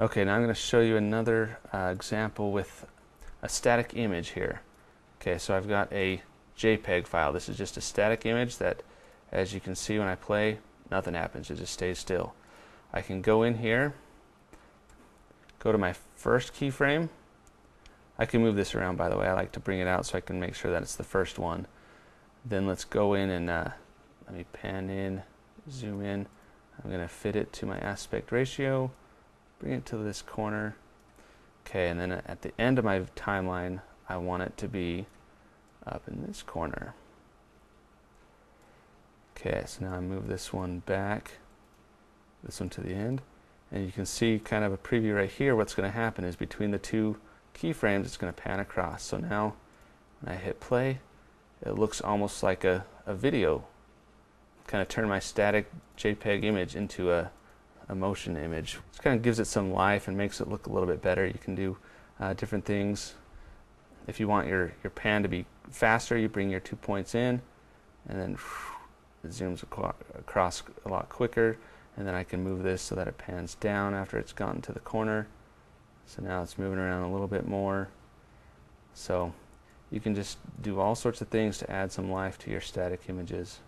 Okay, now I'm going to show you another example with a static image here. Okay, so I've got a JPEG file. This is just a static image that, as you can see when I play, nothing happens. It just stays still. I can go in here, go to my first keyframe. I can move this around, by the way. I like to bring it out so I can make sure that it's the first one. Then let's go in and let me pan in, zoom in. I'm going to fit it to my aspect ratio, bring it to this corner. Okay, and then at the end of my timeline, I want it to be up in this corner. Okay, so now I move this one back, this one to the end, and you can see kind of a preview right here. What's going to happen is between the two keyframes, it's going to pan across. So now when I hit play, it looks almost like a video. Kind of turn my static JPEG image into a motion image. It kind of gives it some life and makes it look a little bit better. You can do different things. If you want your pan to be faster, you bring your 2 points in, and then it zooms across a lot quicker. And then I can move this so that it pans down after it's gotten to the corner. So now it's moving around a little bit more. So you can just do all sorts of things to add some life to your static images.